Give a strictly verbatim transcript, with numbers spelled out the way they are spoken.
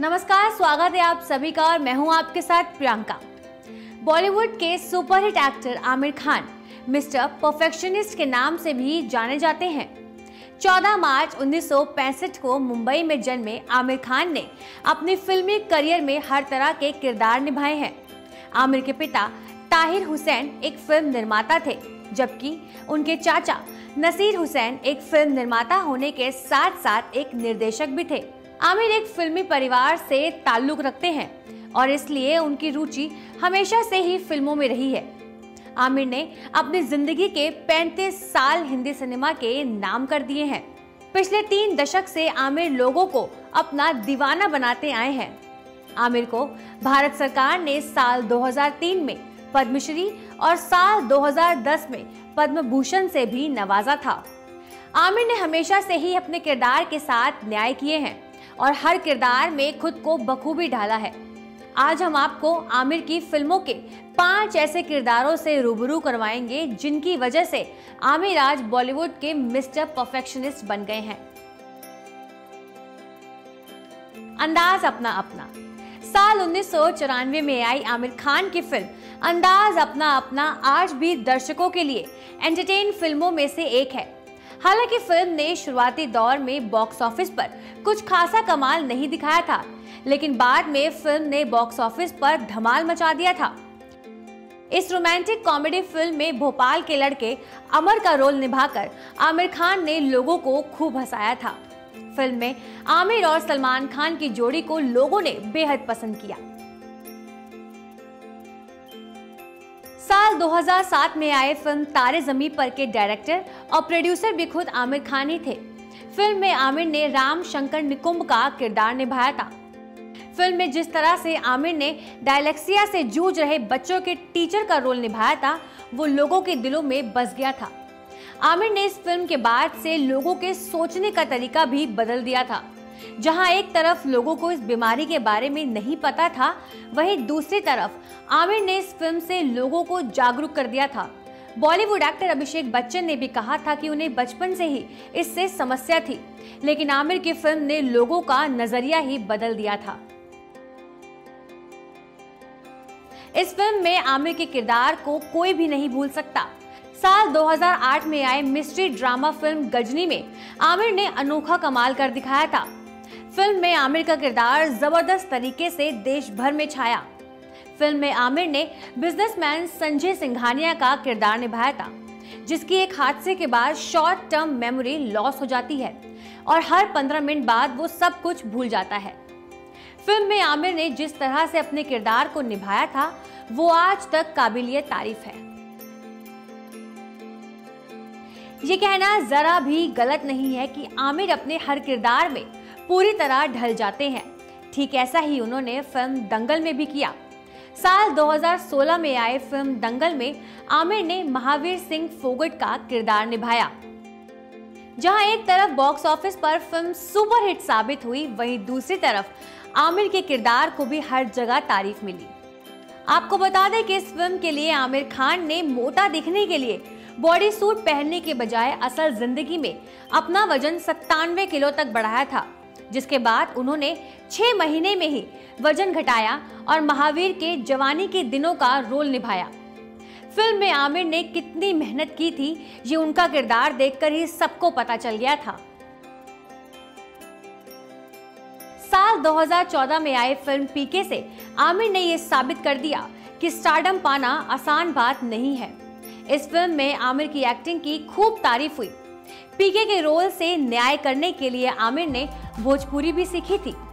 नमस्कार, स्वागत है आप सभी का और मैं हूं आपके साथ प्रियंका। बॉलीवुड के superhit actor Aamir Khan mister perfectionist के नाम से भी जाने जाते हैं। चौदह मार्च उन्नीस सौ पैंसठ को मुंबई में जन्मे आमिर खान ने अपने फिल्मी करियर में हर तरह के किरदार निभाए हैं। आमिर के पिता ताहिर हुसैन एक फिल्म निर्माता थे, जबकि उनके चाचा नसीर हुसैन एक फिल्म निर्माता होने के साथ साथ एक निर्देशक भी थे। आमिर एक फिल्मी परिवार से ताल्लुक रखते हैं और इसलिए उनकी रुचि हमेशा से ही फिल्मों में रही है। आमिर ने अपनी जिंदगी के पैंतीस साल हिंदी सिनेमा के नाम कर दिए हैं। पिछले तीन दशक से आमिर लोगों को अपना दीवाना बनाते आए हैं। आमिर को भारत सरकार ने साल दो हज़ार तीन में पद्मश्री और साल दो हज़ार दस में पद्म भूषण से भी नवाजा था। आमिर ने हमेशा से ही अपने किरदार के साथ न्याय किए हैं और हर किरदार में खुद को बखूबी ढाला है। आज हम आपको आमिर की फिल्मों के पांच ऐसे किरदारों से रूबरू करवाएंगे जिनकी वजह से आमिर आज बॉलीवुड के मिस्टर परफेक्शनिस्ट बन गए हैं। अंदाज अपना अपना। साल उन्नीस सौ चौरानवे में आई आमिर खान की फिल्म अंदाज अपना अपना आज भी दर्शकों के लिए एंटरटेन फिल्मों में से एक है। हालांकि फिल्म ने शुरुआती दौर में बॉक्स ऑफिस पर कुछ खासा कमाल नहीं दिखाया था, लेकिन बाद में फिल्म ने बॉक्स ऑफिस पर धमाल मचा दिया था। इस रोमांटिक कॉमेडी फिल्म में भोपाल के लड़के अमर का रोल निभाकर आमिर खान ने लोगों को खूब हंसाया था। फिल्म में आमिर और सलमान खान की जोड़ी को लोगों ने बेहद पसंद किया। साल दो हज़ार सात में आए फिल्म तारे जमी पर के डायरेक्टर और प्रोड्यूसर भी खुद आमिर खान ही थे। फिल्म में आमिर ने राम शंकर निकुंभ का किरदार निभाया था। फिल्म में जिस तरह से आमिर ने डायलेक्सिया से जूझ रहे बच्चों के टीचर का रोल निभाया था, वो लोगों के दिलों में बस गया था। आमिर ने इस फिल्म के बाद से लोगों के सोचने का तरीका भी बदल दिया था। जहां एक तरफ लोगों को इस बीमारी के बारे में नहीं पता था, वहीं दूसरी तरफ आमिर ने इस फिल्म से लोगों को जागरूक कर दिया था। बॉलीवुड एक्टर अभिषेक बच्चन ने भी कहा था कि उन्हें बचपन से ही इससे समस्या थी, लेकिन आमिर की फिल्म ने लोगों का नजरिया ही बदल दिया था। इस फिल्म में आमिर के किरदार को कोई भी नहीं भूल सकता। साल दो हज़ार आठ में आए मिस्ट्री ड्रामा फिल्म गजनी में आमिर ने अनोखा कमाल कर दिखाया था। फिल्म में आमिर का किरदार जबरदस्त तरीके से देश भर में छाया। फिल्म में आमिर ने बिजनेसमैन संजय सिंघानिया का किरदार निभाया था, जिसकी एक हादसे के बाद शॉर्ट टर्म मेमोरी लॉस हो जाती है और हर पंद्रह मिनट बाद वो सब कुछ भूल जाता है। फिल्म में आमिर ने जिस तरह से अपने किरदार को निभाया था, वो आज तक काबिलियत तारीफ है। ये कहना जरा भी गलत नहीं है कि आमिर अपने हर किरदार में पूरी तरह ढल जाते हैं। ठीक ऐसा ही उन्होंने फिल्म दंगल में भी किया। साल दो हज़ार सोलह में आए फिल्म दंगल में आमिर ने महावीर सिंह फोगट का किरदार निभाया। जहां एक तरफ बॉक्स ऑफिस पर फिल्म सुपरहिट साबित हुई, वहीं दूसरी तरफ आमिर के किरदार को भी हर जगह तारीफ मिली। आपको बता दें कि इस फिल्म के लिए आमिर खान ने मोटा दिखने के लिए बॉडी सूट पहनने के बजाय असल जिंदगी में अपना वजन सत्तानवे किलो तक बढ़ाया था, जिसके बाद उन्होंने छह महीने में ही वजन घटाया और महावीर के जवानी के दिनों का रोल निभाया। फिल्म में आमिर ने कितनी मेहनत की थी, ये उनका किरदार देखकर ही सबको पता चल गया था। साल दो हज़ार चौदह में आई फिल्म पीके से आमिर ने ये साबित कर दिया कि स्टारडम पाना आसान बात नहीं है। इस फिल्म में आमिर की एक्टिंग की खूब तारीफ हुई। पीके के रोल से न्याय करने के लिए आमिर ने भोजपुरी भी सीखी थी।